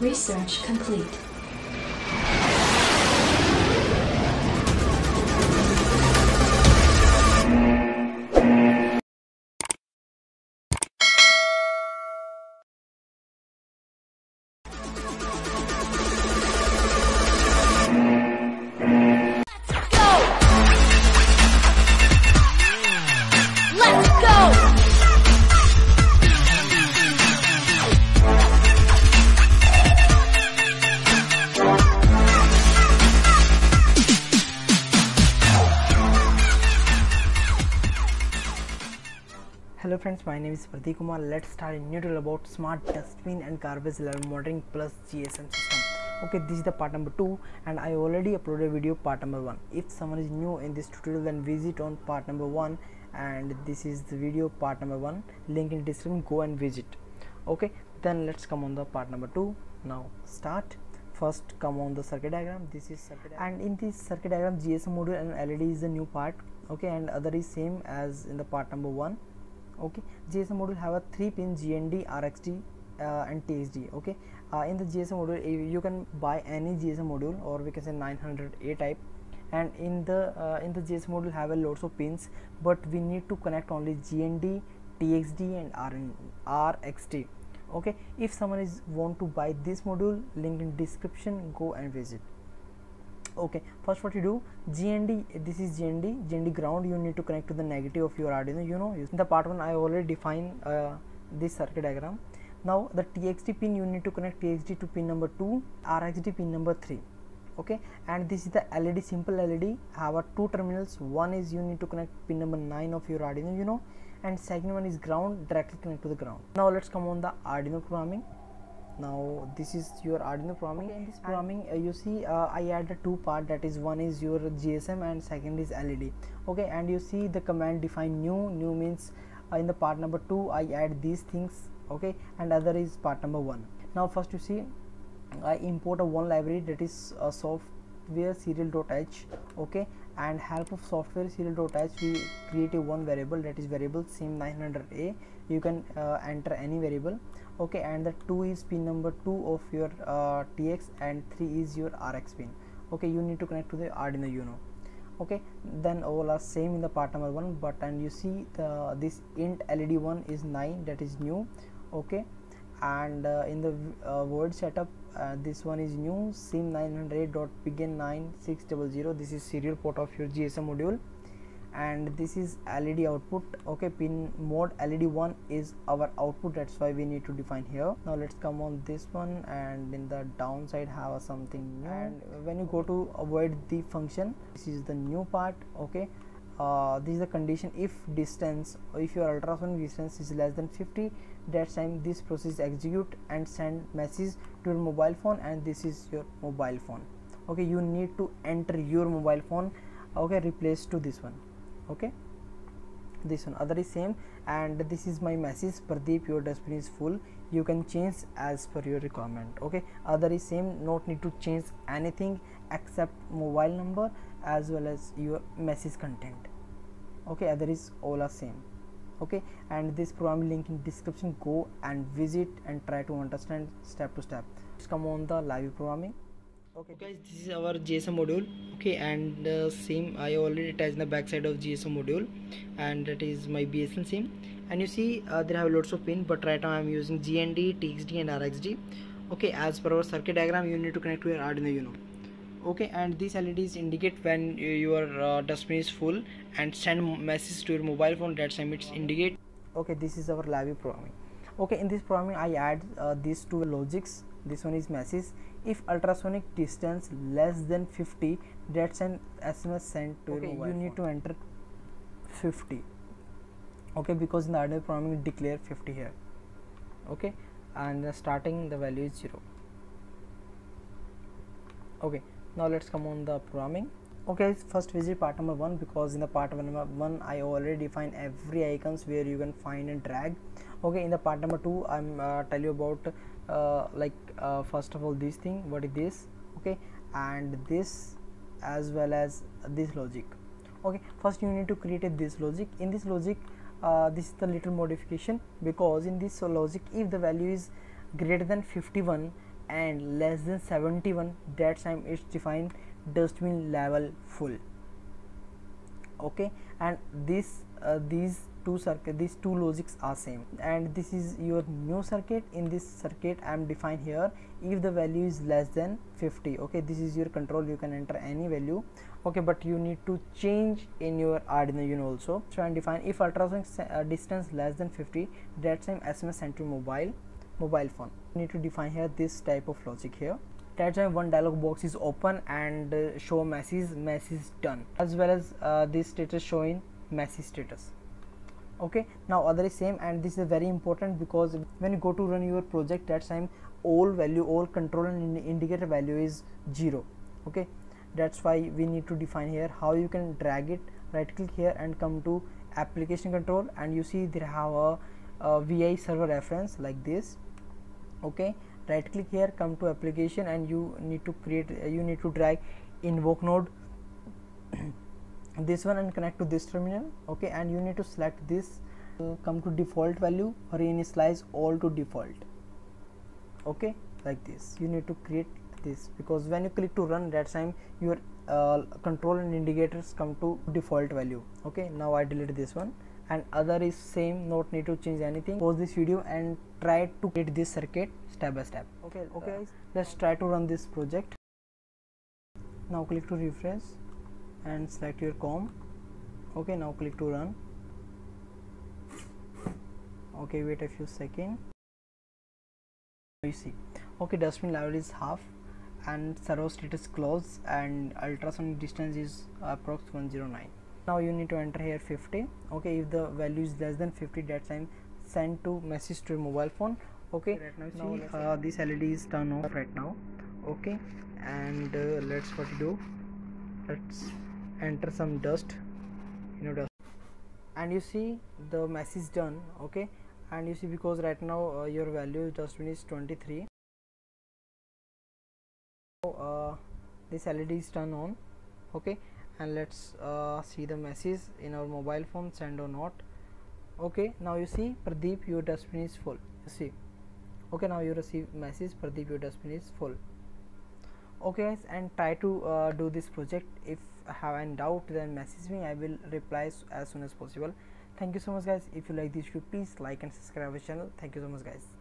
Research complete. Hello friends, my name is Pardeep Kumar. Let's start a new tutorial about smart dustbin and garbage level monitoring plus GSM system. Okay, this is the part number 2 and I already uploaded video part number 1. If someone is new in this tutorial, then visit on part number 1 and this is the video part number 1, link in description, go and visit. Okay, then let's come on the part number 2. Now start. First come on the circuit diagram. This is circuit diagram. And in this circuit diagram, GSM module and LED is the new part. Okay, and other is same as in the part number 1. Okay, GSM module have a 3-pin GND, RXD and TXD. Okay, in the GSM module you can buy any GSM module, or we can say 900A type. And in the GSM module have a lots of pins, but we need to connect only GND, TXD and RXD. Okay, if someone is want to buy this module, link in description, go and visit. Okay, first what you do, GND, this is GND ground, you need to connect to the negative of your Arduino. You know, in the part 1 I already defined this circuit diagram. Now the TXD pin, you need to connect TXD to pin number 2, RXD pin number 3. Okay, and this is the LED, simple LED, have a 2 terminals. One is you need to connect pin number 9 of your Arduino, you know, and second one is ground, directly connect to the ground. Now let's come on the Arduino programming. Now this is your Arduino programming. Okay, in this programming you see I added 2 part, that is one is your GSM and second is LED. Okay, and you see the command define new means in the part number 2 I add these things. Okay, and other is part number 1. Now first you see I import a one library, that is software serial.h. okay, and help of software serial.h we create a one variable, that is variable SIM900A. You can enter any variable. Okay, and the 2 is pin number 2 of your TX and 3 is your RX pin. Okay, you need to connect to the Arduino Uno. Okay, then all are same in the part number 1, but and you see the this int LED 1 is 9, that is new. Okay, and in the word setup this one is new, SIM900.begin9600, this is serial port of your GSM module, and this is LED output. Okay, pin mode LED 1 is our output, that's why we need to define here. Now let's come on this one, and in the downside have something new. And when you go to avoid the function, this is the new part. Okay, this is the condition, if distance, if your ultrasonic distance is less than 50, that time this process execute and send message to your mobile phone, and this is your mobile phone. Okay, you need to enter your mobile phone. Okay, replace to this one. Okay, this one, other is same, and this is my message, Pardeep, your dustbin is full, you can change as per your requirement. Okay, other is same, not need to change anything except mobile number as well as your message content. Okay, other is all are same. Okay, and this program link in description, go and visit and try to understand step to step. Let's come on the LabVIEW programming. Okay guys, this is our GSM module. Okay, and SIM I already attached the backside of GSM module, and that is my BSN SIM. And you see there have lots of pin, but right now I am using GND, TXD and RXD. Okay, as per our circuit diagram you need to connect to your Arduino Uno. Okay, and these LEDs indicate when your dustbin is full and send messages to your mobile phone, that time it's indicate. Okay, this is our LabVIEW programming. Okay, in this programming I add these 2 logics. This one is message, if ultrasonic distance less than 50, that's an SMS sent to your mobile phone. Need to enter 50. Okay, because in the Arduino programming declare 50 here. Okay, and starting the value is 0. Okay, now let's come on the programming. Okay, first visit part number 1, because in the part number 1 I already define every icons where you can find and drag. Okay, in the part number 2 I'm tell you about first of all this thing, what is this. Okay, and this as well as this logic. Okay, first you need to create this logic. In this logic this is the little modification, because in this logic if the value is greater than 51, and less than 71, that time it's defined dustbin level full. Okay, and these two logics are same, and this is your new circuit. In this circuit I am defined here if the value is less than 50. Okay, this is your control, you can enter any value. Okay, but you need to change in your Arduino unit also. So and define if ultrasonic distance less than 50, that time SMS sent to mobile phone. You need to define here this type of logic here. That time one dialog box is open and show message done, as well as this status showing message status. Okay, now other is same, and this is very important because when you go to run your project, that time all control and indicator value is 0. Okay, that's why we need to define here how you can drag it. Right click here and come to application control, and you see they have a VI server reference like this. Okay, right click here, come to application, and you need to drag invoke node this one and connect to this terminal. Okay, and you need to select this, come to default value, reinitialize all to default. Okay, like this you need to create this, because when you click to run, that time your control and indicators come to default value. Okay, now I delete this one, and other is same, not need to change anything. Pause this video and try to create this circuit step by step. Okay, okay, let's try to run this project. Now click to refresh and select your COM. Okay, now click to run. Okay, wait a few seconds. You see, okay, dustbin level is half and servo status close, and ultrasonic distance is approx 109. Now you need to enter here 50. Okay, if the value is less than 50, that time send to message to your mobile phone. Okay, right now, see this LED is turned off right now. Okay, and let's what you do. Let's enter some dust, and you see the message done. Okay, and you see, because right now your value dustbin is 23. So this LED is turned on. Okay, and let's see the message in our mobile phone, send or not. Okay, now you see, Pardeep, your dustbin is full. You see, okay, now you receive message, Pardeep, your dustbin is full. Okay guys, and try to do this project. If I have any doubt, then message me, I will reply as soon as possible. Thank you so much guys. If you like this video, please like and subscribe our channel. Thank you so much guys.